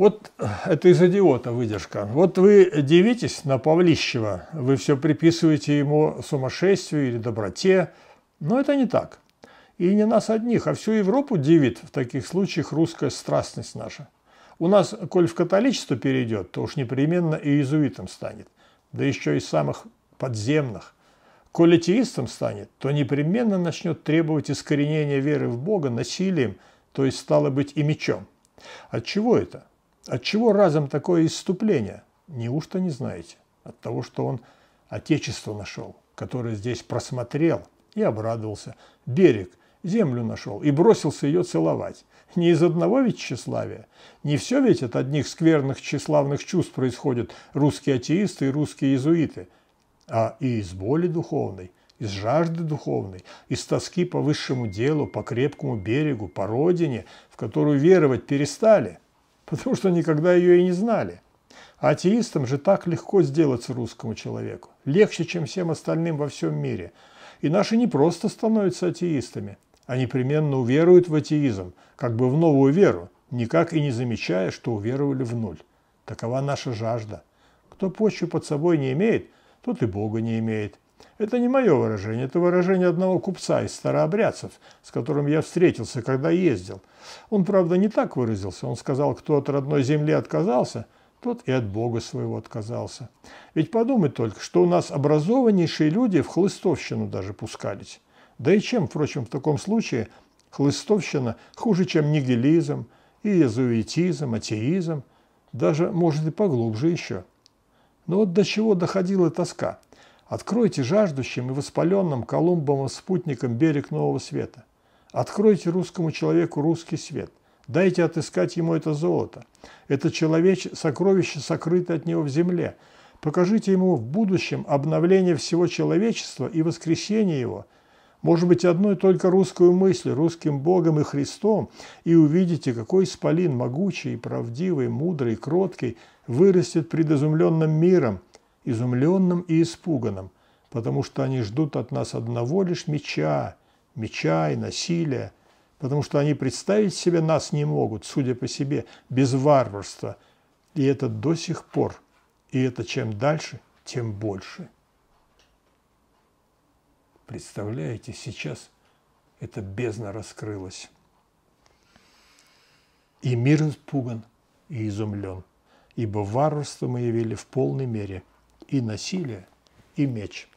Вот это из «Идиота» выдержка. Вот вы дивитесь на Павлищева, вы все приписываете ему сумасшествию или доброте, но это не так. И не нас одних, а всю Европу дивит в таких случаях русская страстность наша. У нас, коль в католичество перейдет, то уж непременно и иезуитом станет, да еще и самых подземных. Коль атеистом станет, то непременно начнет требовать искоренения веры в Бога насилием, то есть, стало быть, и мечом. Отчего это? Отчего разом такое исступление? Неужто не знаете? От того, что он Отечество нашел, которое здесь просмотрел и обрадовался. Берег, землю нашел и бросился ее целовать. Не из одного ведь тщеславия. Не все ведь от одних скверных тщеславных чувств происходят русские атеисты и русские иезуиты, а и из боли духовной, из жажды духовной, из тоски по высшему делу, по крепкому берегу, по родине, в которую веровать перестали, потому что никогда ее и не знали. А атеистам же так легко сделаться русскому человеку, легче, чем всем остальным во всем мире. И наши не просто становятся атеистами, а непременно уверуют в атеизм, как бы в новую веру, никак и не замечая, что уверовали в нуль. Такова наша жажда. Кто почву под собой не имеет, тот и Бога не имеет. Это не мое выражение, это выражение одного купца из старообрядцев, с которым я встретился, когда ездил. Он, правда, не так выразился. Он сказал, кто от родной земли отказался, тот и от Бога своего отказался. Ведь подумать только, что у нас образованнейшие люди в хлыстовщину даже пускались. Да и чем, впрочем, в таком случае хлыстовщина хуже, чем нигилизм, и иезуитизм, атеизм, даже, может, и поглубже еще. Но вот до чего доходила тоска. Откройте жаждущим и воспаленным Колумбом и спутникам берег Нового Света. Откройте русскому человеку русский свет. Дайте отыскать ему это золото. Это сокровище, сокрыто от него в земле. Покажите ему в будущем обновление всего человечества и воскресение его. Может быть, одной только русскую мысль, русским Богом и Христом, и увидите, какой исполин могучий, правдивый, мудрый, кроткий, вырастет пред изумленным миром, изумленным и испуганным, потому что они ждут от нас одного лишь меча, меча и насилия, потому что они представить себе нас не могут, судя по себе, без варварства. И это до сих пор, и это чем дальше, тем больше. Представляете, сейчас эта бездна раскрылась. И мир испуган и изумлен, ибо варварство мы явили в полной мере, и насилие, и меч.